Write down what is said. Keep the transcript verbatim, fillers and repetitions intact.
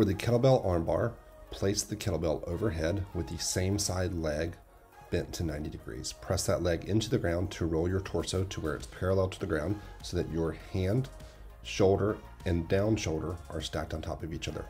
For the kettlebell arm bar, place the kettlebell overhead with the same side leg bent to ninety degrees. Press that leg into the ground to roll your torso to where it's parallel to the ground so that your hand, shoulder, and down shoulder are stacked on top of each other.